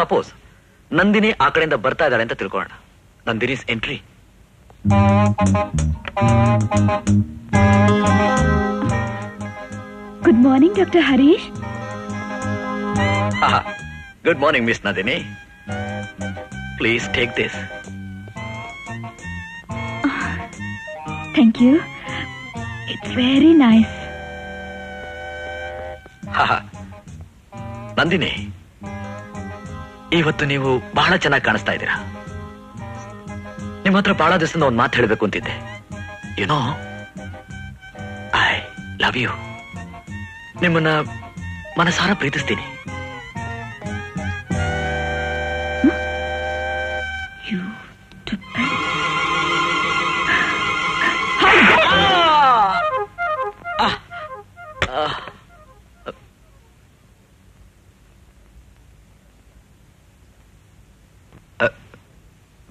Suppose Nandini ಆ ಕಡೆಯಿಂದ ಬರ್ತಾ ಇದ್ದಾಳೆ ಅಂತ ತಿಳ್ಕೊಳ್ಳೋಣ. Nandini's entry. Good morning, Dr. Harish. Good morning, Miss Nandini. Please take this. Thank you. It's very nice. Nandini, ಇವತ್ತು ನೀವು ಬಹಳ ಚೆನ್ನಾಗಿ ಕಾಣಿಸ್ತಾ ಇದ್ದೀರಾ. ನಿಮ್ಮ ಹತ್ರ ಬಹಳ ದಿವಸದಿಂದ ಒಂದು ಮಾತು ಹೇಳಬೇಕು ಅಂತಿದ್ದೆ. ಏನೋ ಐ ಲವ್ ಯು. ನಿಮ್ಮನ್ನ ಮನಸಾರ ಪ್ರೀತಿಸ್ತೀನಿ.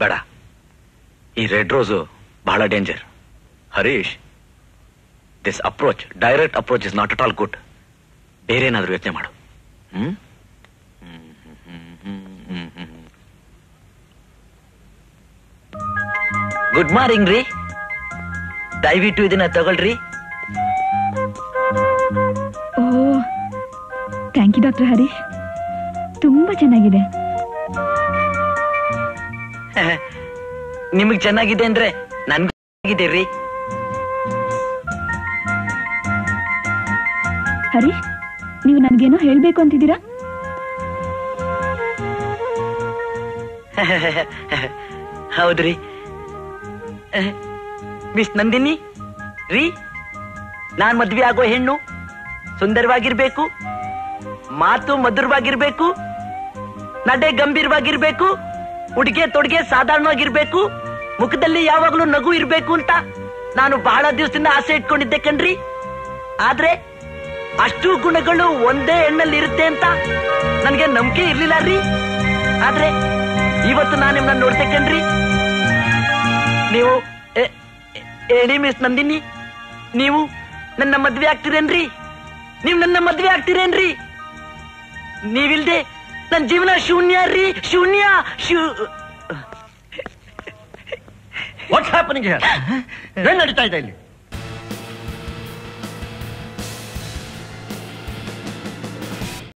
ಬೇಡ, ಈ ರೆಡ್ ರೋಸು ಬಹಳ danger Harish. This approach, direct approach is not at all good. ಬೇರೆ ಏನಾದರೂ ಯೋಚನೆ ಮಾಡು. ಗುಡ್ ಮಾರ್ನಿಂಗ್ ರೀ, ದಯವಿಟ್ಟು ಇದನ್ನ ತಗೊಳ್ರಿ. Oh thank you doctor Harish, ತುಂಬಾ ಚೆನ್ನಾಗಿದೆ. ನಿಮಗ್ ಚೆನ್ನಾಗಿದೆ ಅಂದ್ರೆ ನನ್ಗೂ ಚೆನ್ನಾಗಿದೆ ರೀ. ಹರೀಶ್, ನೀವು ನನ್ಗೇನೋ ಹೇಳ್ಬೇಕು ಅಂತಿದ್ದೀರಾ? ಹೌದ್ರಿ ಮಿಸ್ ನಂದಿನಿ ರೀ, ನಾನ್ ಮದ್ವೆ ಆಗೋ ಹೆಣ್ಣು ಸುಂದರವಾಗಿರ್ಬೇಕು, ಮಾತು ಮಧುರವಾಗಿರ್ಬೇಕು, ನಡೆ ಗಂಭೀರವಾಗಿರ್ಬೇಕು, ಉಡುಗೆ ತೊಡುಗೆ ಸಾಧಾರಣವಾಗಿರ್ಬೇಕು, ಮುಖದಲ್ಲಿ ಯಾವಾಗ್ಲೂ ನಗು ಇರ್ಬೇಕು ಅಂತ ನಾನು ಬಹಳ ದಿವಸದಿಂದ ಆಸೆ ಇಟ್ಕೊಂಡಿದ್ದೆ ಕಣ್ರಿ. ಆದ್ರೆ ಅಷ್ಟು ಗುಣಗಳು ಒಂದೇ ಹೆಣ್ಣಲ್ಲಿ ಇರುತ್ತೆ ಅಂತ ನನಗೆ ನಂಬಿಕೆ ಇರ್ಲಿಲ್ಲ ರೀ. ಆದ್ರೆ ಇವತ್ತು ನಾನು ನಿಮ್ಮನ್ನ ನೋಡ್ತೆ ಕಣ್ರಿ. ನೀವು ಹೇಳಿ ಮಿಸ್ ನಂದಿನಿ, ನೀವು ನನ್ನ ಮದ್ವೆ ಆಗ್ತೀರೇನ್ರಿ? ನೀವು ನನ್ನ ಮದ್ವೆ ಆಗ್ತೀರೇನ್ರಿ? ನೀವಿಲ್ದೆ ನನ್ನ ಜೀವನ ಶೂನ್ಯ ರೀ, ಶೂನ್ಯ. What's happening here? ಏನ್ ನಡೀತಾ ಇದೆ ಇಲ್ಲಿ?